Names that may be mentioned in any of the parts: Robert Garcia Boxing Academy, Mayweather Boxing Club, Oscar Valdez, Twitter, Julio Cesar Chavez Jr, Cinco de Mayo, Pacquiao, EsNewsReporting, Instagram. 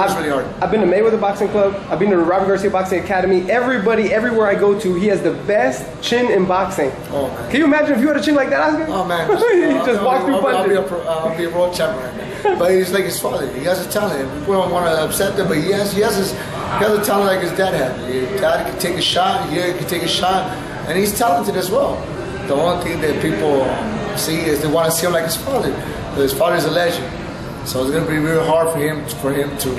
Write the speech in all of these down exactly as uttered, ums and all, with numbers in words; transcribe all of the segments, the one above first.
That's really hard. I've been to Mayweather Boxing Club. I've been to Robert Garcia Boxing Academy. Everybody, everywhere I go to, he has the best chin in boxing. Oh, man. Can you imagine if you had a chin like that, Oscar? Oh, man. He just I'll, walked I'll, through I'll, punches. I'll be, a pro, I'll be a world champion. But he's like his father. He has a talent. We don't want to upset him, but he has, he has, his, he has a talent like his dad had. Your dad can take a shot. Yeah, he can take a shot. And he's talented as well. The only thing that people see is they want to see him like his father. But his father's a legend. So it's going to be real hard for him for him to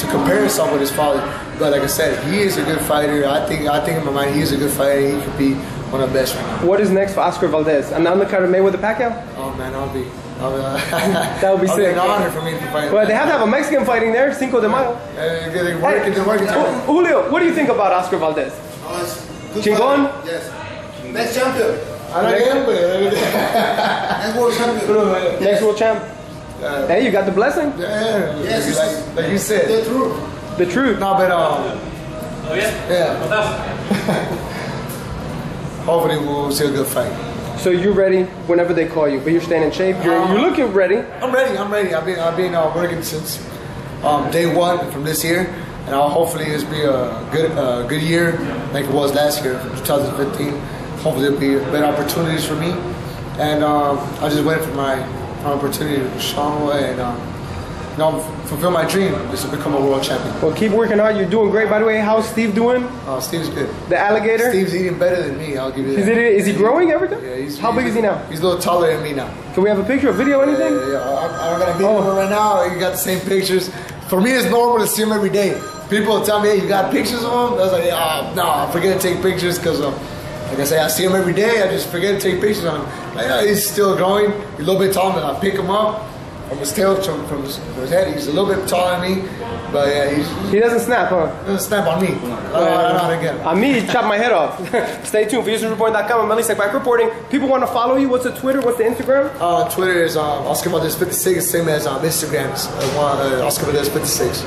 to compare himself with his father. But like I said, he is a good fighter. I think I think in my mind he is a good fighter. He could be one of the best right now. What is next for Oscar Valdez? An undercard of Mayweather Pacquiao? Oh man, I'll be. I'll be that would be I'll sick. Be an honor for me to fight. Well, they have to have a Mexican fighting there, Cinco de Mayo. Yeah, they're working, they're working. Hey, Julio, what do you think about Oscar Valdez? Oh, Chingon? Yes. Next champion. I don't get it. Next world champion. Next world champ. Uh, hey, you got the blessing. Yeah, yes, like, like you said, the truth. The truth. No, but um, oh yeah, yeah. Hopefully, we'll see a good fight. So you're ready whenever they call you, but you're staying in shape. You're, um, you're looking ready. I'm ready. I'm ready. I've been I've been uh, working since um, day one from this year, and I'll hopefully this be a good uh, good year like it was last year, twenty fifteen. Hopefully, there'll be better opportunities for me, and um, I just waiting for my. Opportunity to shine away and um, you know, fulfill my dream is to become a world champion. Well, keep working hard. You're doing great, by the way. How's Steve doing? Oh, uh, Steve's good. The alligator? Steve's eating better than me. I'll give you that. Is, it, is he growing every time? Yeah, he's. How he's, big is he now? He's a little taller than me now. Can we have a picture, a video, anything? Yeah, yeah, yeah. I, I'm gonna meet oh. him right now. You got the same pictures. For me, it's normal to see him every day. People tell me, "Hey, you got pictures of him?" I was like, "Ah, oh, no, I forget to take pictures because." Um, Like I say, I see him every day, I just forget to take pictures on him. Like, yeah, he's still growing, he's a little bit taller than I pick him up from his tail, from, from, his, from his head. He's a little bit taller than me, but yeah, he's, he doesn't snap, huh? He doesn't snap on me. Uh, on me, chop my head off. Stay tuned for EsNewsReporting dot com. I'm Melissa back reporting. People want to follow you. What's the Twitter? What's the Instagram? Uh, Twitter is um, Oscar Valdez fifty-six, same as um, Instagram, uh, Oscar Valdez fifty-six.